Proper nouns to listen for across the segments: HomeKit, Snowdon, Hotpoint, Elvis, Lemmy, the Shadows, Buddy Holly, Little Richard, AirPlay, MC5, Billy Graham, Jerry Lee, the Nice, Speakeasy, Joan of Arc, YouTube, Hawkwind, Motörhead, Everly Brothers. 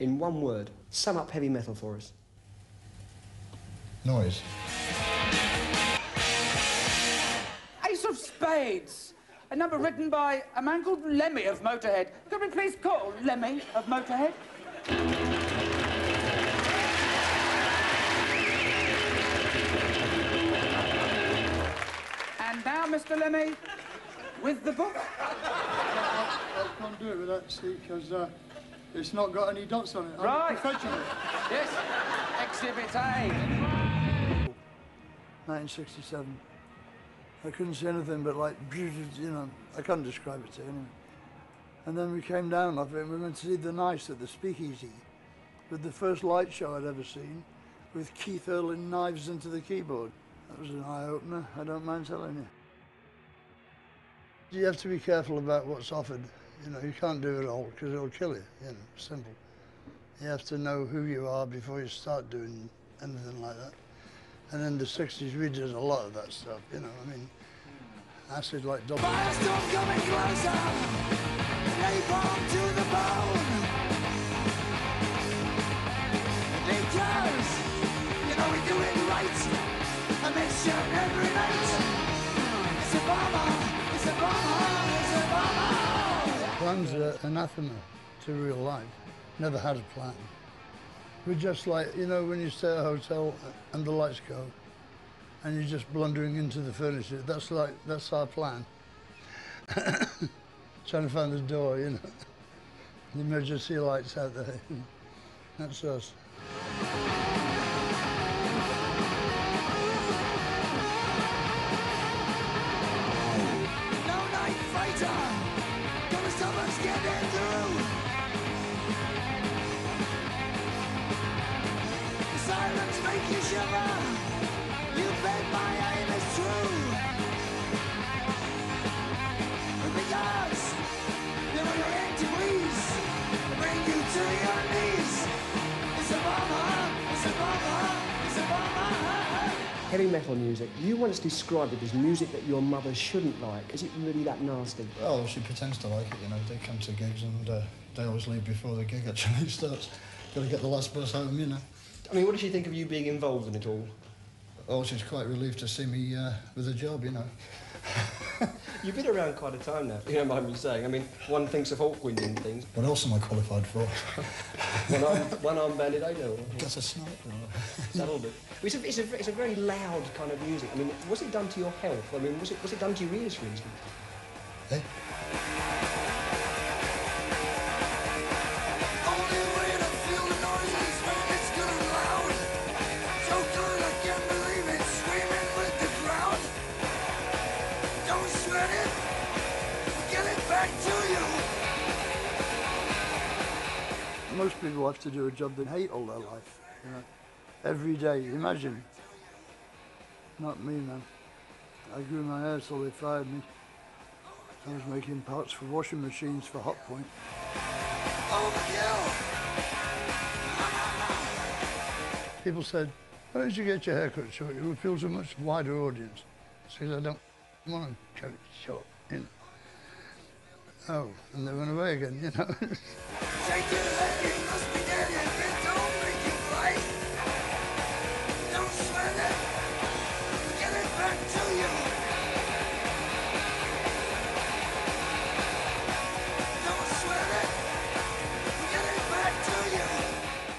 In one word, sum up heavy metal for us. Noise. Ace of Spades. A number written by a man called Lemmy of Motörhead. Could we please call Lemmy of Motörhead? And now, Mr. Lemmy, with the book. I can't do it with that, see, because it's not got any dots on it. Right. Yes. Exhibit A. 1967. I couldn't see anything but, like, you know, I can't describe it to anyone. And then we came down off it and we went to see the Nice at the Speakeasy, with the first light show I'd ever seen, with Keith hurling knives into the keyboard. That was an eye-opener, I don't mind telling you. You have to be careful about what's offered. You know, you can't do it all, because it'll kill you, you know, simple. You have to know who you are before you start doing anything like that. And in the 60s, we did a lot of that stuff, you know, I mean, acid like double. Firestorm coming closer, napalm to the bone. Because, you know, we do it right, I make sure every night. It's a bomber, it's a bomber, it's a bomber. Plans are anathema to real life. Never had a plan. We're just like, you know, when you stay at a hotel and the lights go and you're just blundering into the furniture, that's like, that's our plan. Trying to find the door, you know. The emergency lights out there. That's us. No night fighter! Someone's getting through. The sirens make you shiver. You bet my aim is true. Because there are entities that bring you to your knees. It's a bomber, it's a bomber, it's a bomber. Heavy metal music. You once described it as music that your mother shouldn't like. Is it really that nasty? Well, she pretends to like it, you know. They come to gigs and they always leave before the gig actually starts. Got to get the last bus home, you know. I mean, what does she think of you being involved in it all? Oh, she's quite relieved to see me with a job, you know. You've been around quite a time now, if you don't mind me saying. I mean, one thinks of Hawkwind and things. What else am I qualified for? one arm banded A-level. That's a sniper. That'll do. It's a very loud kind of music. I mean, was it done to your health? I mean, was it done to your ears, for instance? Eh? Most people have to do a job they hate all their life, you know, every day, imagine. Not me, man. I grew my hair till they fired me. I was making parts for washing machines for Hotpoint. People said, why don't you get your hair cut short? It would appeal to a much wider audience. I said, I don't want to cut it short, you know. Oh, and they went away again, you know.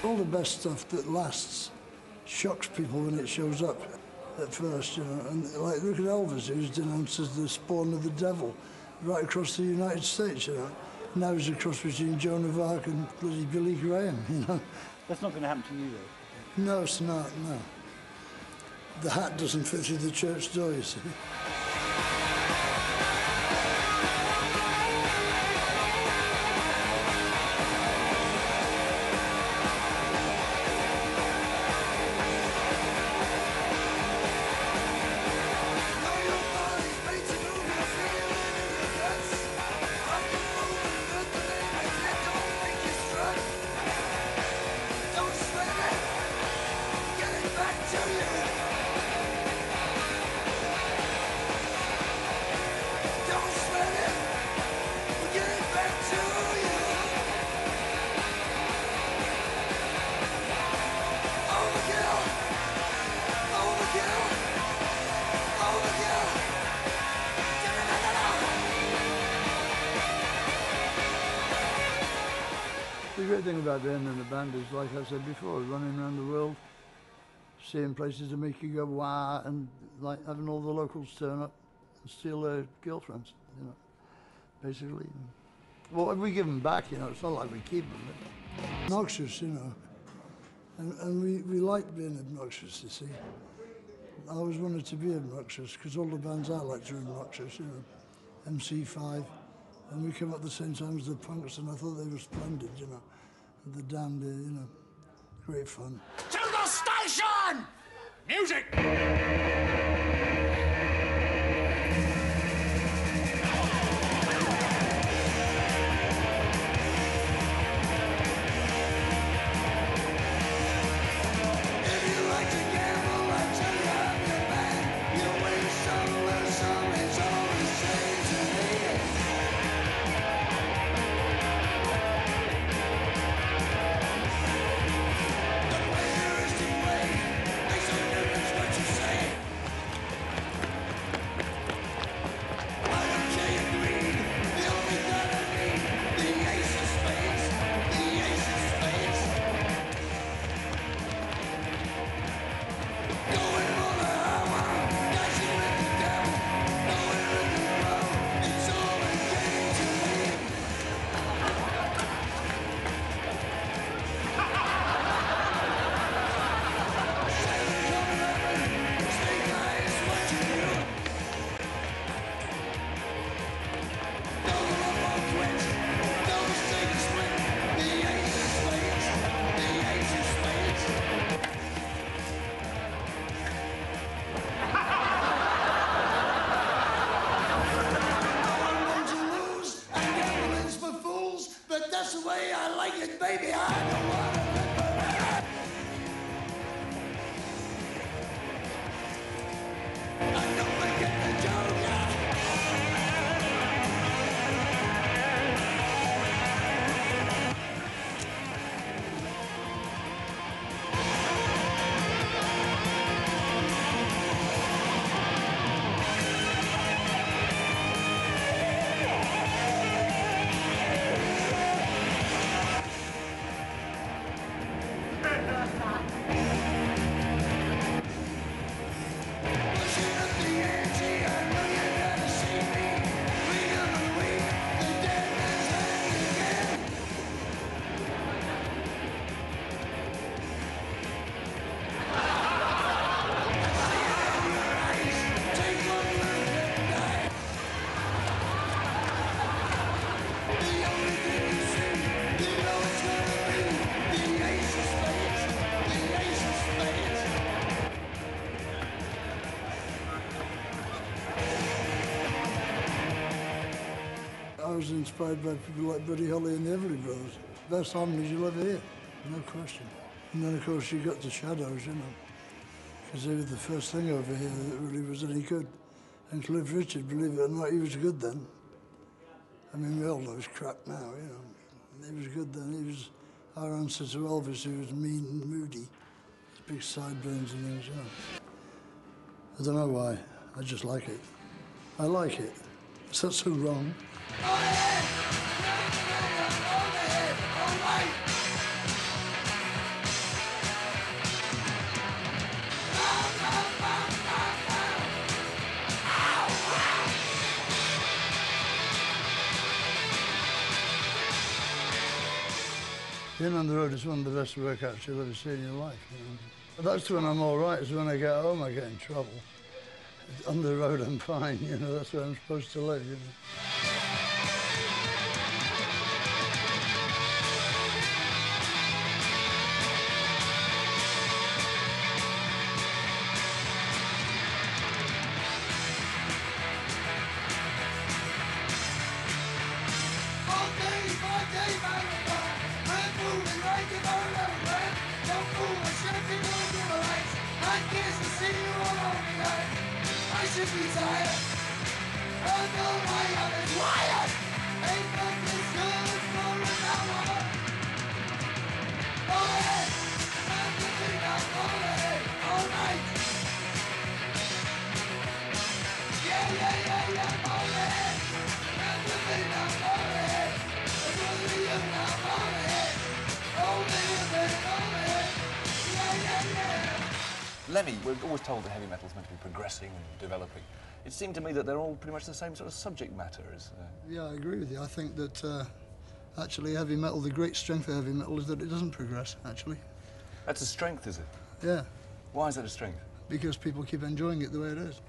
All the best stuff that lasts shocks people when it shows up at first, you know. And like, look at Elvis, who's denounced as the spawn of the devil right across the United States, you know. Now he's a cross between Joan of Arc and bloody Billy Graham, you know. That's not going to happen to you, though. No, it's not, no. The hat doesn't fit through the church door, you see. great thing about being in a band is, like I said before, running around the world, seeing places that make you go wow, and like having all the locals turn up and steal their girlfriends, you know, basically. Well, we give them back, you know, it's not like we keep them. Obnoxious, you know, and we like being obnoxious, you see. I always wanted to be obnoxious, because all the bands I liked were obnoxious, you know, MC5, and we came up at the same time as the punks, and I thought they were splendid, you know, the Damned, you know, great fun. To the station! Music! I was inspired by people like Buddy Holly and the Everly Brothers. Best harmonies you'll ever hear, no question. And then, of course, you got the Shadows, you know, because they were the first thing over here that really was any good. And Little Richard, believe it or not, he was good then. I mean, we all know he's crap now, you know. He was good then. He was our answer to Elvis, who was mean and moody, big sideburns and things, you know. I don't know why, I just like it. I like it. Is that so wrong? Being on the road is one of the best workouts you'll ever see in your life. You know? That's when I'm all right, is when I get home I get in trouble. On the road I'm fine, you know, that's where I'm supposed to live, you know. Lemmy, we're always told that heavy metal's meant to be progressing and developing. It seemed to me that they're all pretty much the same sort of subject matter. Yeah, I agree with you. I think that actually heavy metal, the great strength of heavy metal is that it doesn't progress, actually. That's a strength, is it? Yeah. Why is that a strength? Because people keep enjoying it the way it is.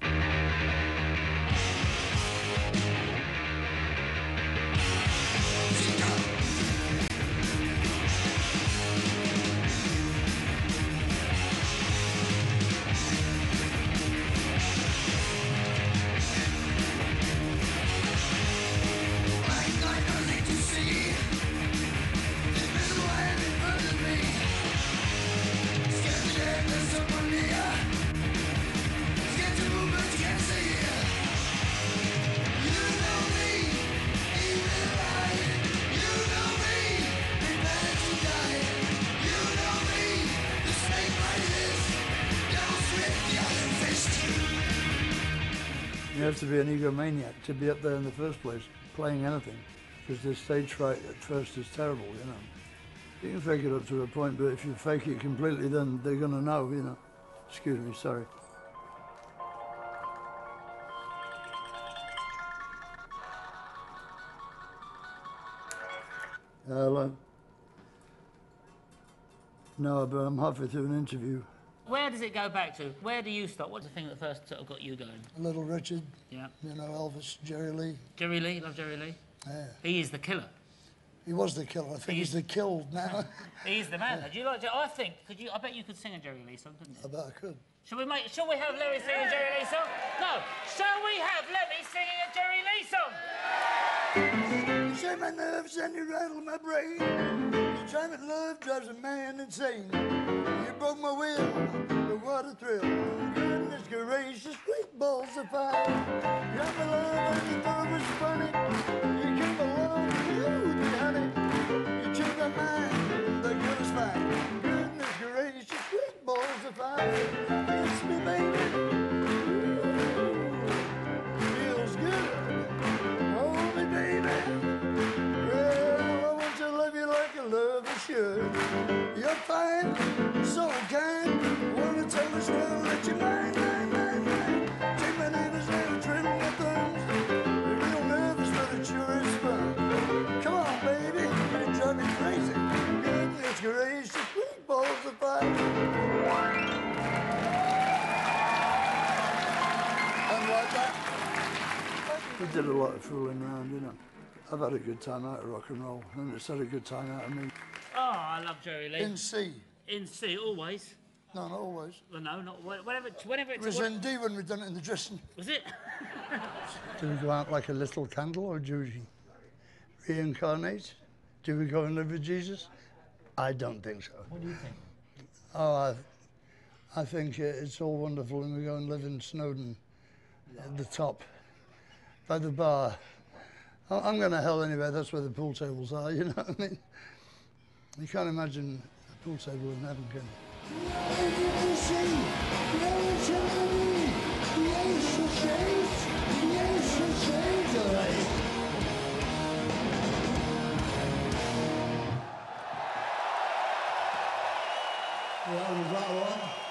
To be an egomaniac to be up there in the first place playing anything, because this stage fright at first is terrible, you know. You can fake it up to a point, but if you fake it completely, then they're gonna know, you know. Excuse me, sorry. Hello. No, but I'm halfway through an interview. Where does it go back to? Where do you stop? What's the thing that first sort of got you going? Little Richard. Yeah. You know, Elvis, Jerry Lee. Jerry Lee, love Jerry Lee. Yeah. He is the killer. He was the killer. I think he's the killed now. He's the man. Yeah. Do you like Jerry? I think. Could you? I bet you could sing a Jerry Lee song, couldn't you? I bet I could. Shall we have Lemmy sing a Jerry Lee song? No. Shall we have Lemmy singing a Jerry Lee song? Yeah. You shake my nerves and you rattle my brain. You try and love drives a man insane. You broke my will, but what a thrill. Goodness gracious, sweet balls of fire. You have my love and you thought it was funny. You kept my love and you, honey. You changed my mind, the good is fine. Goodness gracious, sweet balls of fire. Kiss me, baby. Ooh, feels good. Hold me, baby. Girl, I want to love you like a lover should. You're fine. So kind, wanna tell this world that you're mine. Take my name as I trim my thumbs. You're real nervous, but it sure is fun. Come on, baby, you're driving me crazy. Goodness gracious, sweet balls of fire. Something like that. We did a lot of fooling around, you know. I've had a good time out of rock and roll, and it's had a good time out of me. Oh, I love Jerry Lee. In C, always. No, not always. Well, no, not whenever it was in D when we'd done it in the dressing. Was it? Do we go out like a little candle, or do we reincarnate? Do we go and live with Jesus? I don't think so. What do you think? Oh, I think it's all wonderful, and we go and live in Snowdon, at the top, by the bar. I'm going to hell anyway. That's where the pool tables are. You know what I mean? You can't imagine. Pool table in heaven, can you? Yeah, was that a lot?